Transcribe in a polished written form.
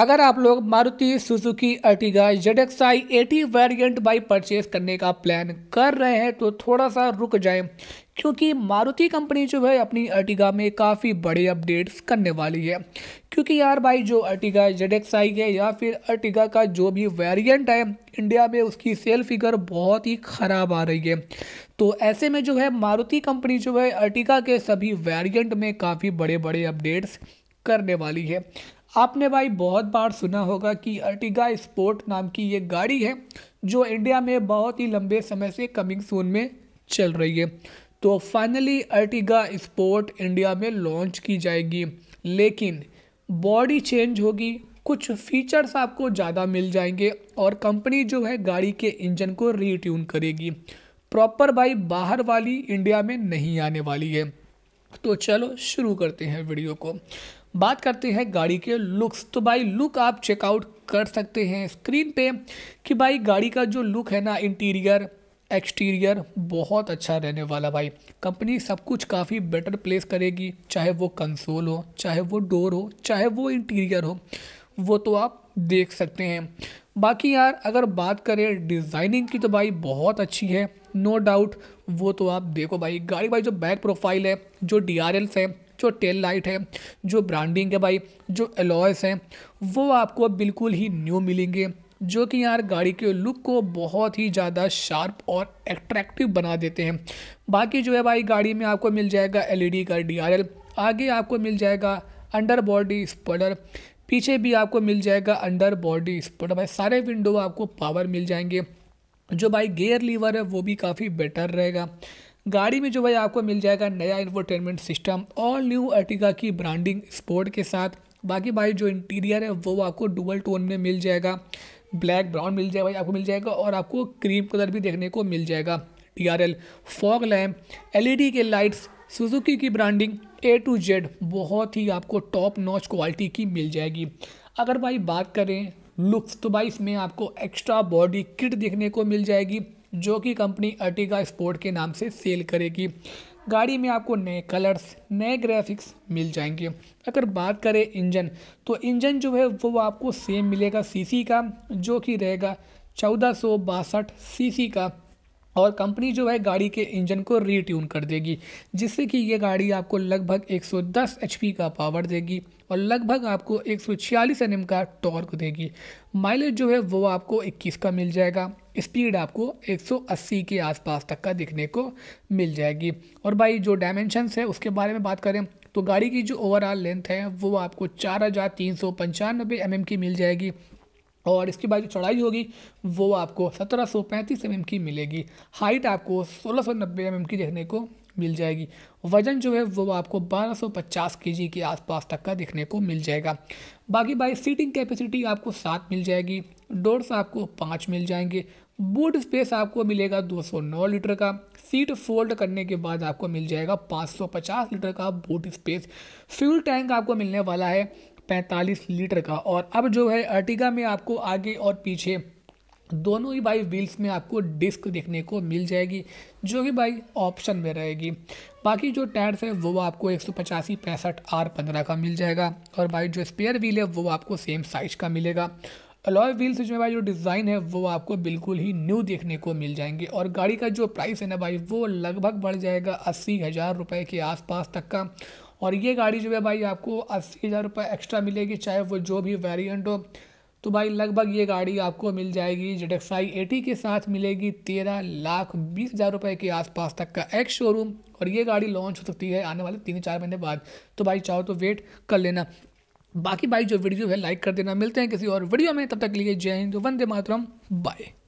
अगर आप लोग Maruti Suzuki Ertiga ZXI AT variant buy purchase करने का प्लान कर रहे हैं तो थोड़ा सा रुक जाएं, क्योंकि मारुति कंपनी जो है अपनी अर्टिगा में काफ़ी बड़े अपडेट्स करने वाली है। क्योंकि यार भाई जो अर्टिगा ZXI है या फिर अर्टिगा का जो भी वेरिएंट है, इंडिया में उसकी सेल फिगर बहुत ही ख़राब आ रही है। तो ऐसे में जो है मारुति कंपनी जो है अर्टिगा के सभी वेरिएंट में काफ़ी बड़े बड़े अपडेट्स करने वाली है। आपने भाई बहुत बार सुना होगा कि अर्टिगा स्पोर्ट नाम की ये गाड़ी है जो इंडिया में बहुत ही लंबे समय से कमिंग सून में चल रही है। तो फाइनली अर्टिगा स्पोर्ट इंडिया में लॉन्च की जाएगी, लेकिन बॉडी चेंज होगी, कुछ फीचर्स आपको ज़्यादा मिल जाएंगे और कंपनी जो है गाड़ी के इंजन को रीट्यून करेगी। प्रॉपर भाई बाहर वाली इंडिया में नहीं आने वाली है। तो चलो शुरू करते हैं वीडियो को। बात करते हैं गाड़ी के लुक्स। तो भाई लुक आप चेकआउट कर सकते हैं स्क्रीन पे कि भाई गाड़ी का जो लुक है ना, इंटीरियर एक्सटीरियर बहुत अच्छा रहने वाला। भाई कंपनी सब कुछ काफ़ी बेटर प्लेस करेगी, चाहे वो कंसोल हो, चाहे वो डोर हो, चाहे वो इंटीरियर हो, वो तो आप देख सकते हैं। बाकी यार अगर बात करें डिज़ाइनिंग की तो भाई बहुत अच्छी है, नो डाउट, वो तो आप देखो भाई। गाड़ी भाई जो बैक प्रोफाइल है, जो DRLs है, जो टेल लाइट है, जो ब्रांडिंग है भाई, जो एलॉयस हैं, वो आपको बिल्कुल ही न्यू मिलेंगे, जो कि यार गाड़ी के लुक को बहुत ही ज़्यादा शार्प और एट्रैक्टिव बना देते हैं। बाकी जो है भाई गाड़ी में आपको मिल जाएगा LED का DRL, आगे आपको मिल जाएगा अंडर बॉडी स्पॉइलर, पीछे भी आपको मिल जाएगा अंडर बॉडी स्पॉइलर। भाई सारे विंडो आपको पावर मिल जाएंगे। जो भाई गियर लीवर है वो भी काफ़ी बेटर रहेगा। गाड़ी में जो भाई आपको मिल जाएगा नया infotainment system, all new Ertiga की ब्रांडिंग स्पोर्ट के साथ। बाकी भाई जो इंटीरियर है वो आपको डुअल टोन में मिल जाएगा, ब्लैक ब्राउन मिल जाएगा भाई आपको मिल जाएगा, और आपको क्रीम कलर भी देखने को मिल जाएगा। DRL, फॉग लैम्प, LED के लाइट्स, सुजुकी की ब्रांडिंग A to Z बहुत ही आपको टॉप नॉच क्वालिटी की मिल जाएगी। अगर भाई बात करें लुक्स तो भाई इसमें आपको एक्स्ट्रा बॉडी किट देखने को मिल जाएगी, जो कि कंपनी अर्टिगा स्पोर्ट के नाम से सेल करेगी। गाड़ी में आपको नए कलर्स, नए ग्राफिक्स मिल जाएंगे। अगर बात करें इंजन तो इंजन जो है वो आपको सेम मिलेगा CC का, जो कि रहेगा 1462 CC का, और कंपनी जो है गाड़ी के इंजन को रीट्यून कर देगी, जिससे कि ये गाड़ी आपको लगभग 110 HP का पावर देगी और लगभग आपको 146 Nm का टॉर्क देगी। माइलेज जो है वो आपको 21 का मिल जाएगा। स्पीड आपको 180 के आसपास तक का दिखने को मिल जाएगी। और भाई जो डायमेंशंस है उसके बारे में बात करें तो गाड़ी की जो ओवरऑल लेंथ है वो आपको 4395 mm की मिल जाएगी, और इसकी बाई जो चौड़ाई होगी वो आपको 1735 mm की मिलेगी। हाइट आपको 1690 mm की देखने को मिल जाएगी। वज़न जो है वो आपको 1250 kg के आसपास तक का दिखने को मिल जाएगा। बाकी भाई सीटिंग कैपेसिटी आपको 7 मिल जाएगी, डोर्स आपको 5 मिल जाएंगे, बूट स्पेस आपको मिलेगा 209 लीटर का, सीट फोल्ड करने के बाद आपको मिल जाएगा 550 लीटर का बूट स्पेस। फ्यूल टैंक आपको मिलने वाला है 45 लीटर का, और अब जो है अर्टिगा में आपको आगे और पीछे दोनों ही भाई व्हील्स में आपको डिस्क देखने को मिल जाएगी, जो कि भाई ऑप्शन में रहेगी। बाकी जो टायर्स है वो आपको 185/65 R15 का मिल जाएगा, और भाई जो स्पेयर व्हील है वो आपको सेम साइज का मिलेगा। अलॉय व्हील्स जो भाई जो डिज़ाइन है वो आपको बिल्कुल ही न्यू देखने को मिल जाएंगे, और गाड़ी का जो प्राइस है ना भाई वो लगभग बढ़ जाएगा 80,000 रुपये के आसपास तक का, और ये गाड़ी जो है भाई आपको 80,000 रुपये एक्स्ट्रा मिलेगी, चाहे वो जो भी वेरिएंट हो। तो भाई लगभग ये गाड़ी आपको मिल जाएगी ZXI AT के साथ मिलेगी 13,20,000 रुपये के आसपास तक का एक्स शोरूम, और ये गाड़ी लॉन्च हो सकती है आने वाले 3-4 महीने बाद। तो भाई चाहो तो वेट कर लेना। बाकी भाई जो वीडियो है लाइक कर देना। मिलते हैं किसी और वीडियो में, तब तक के लिए जय हिंद, वंदे मातरम, बाय।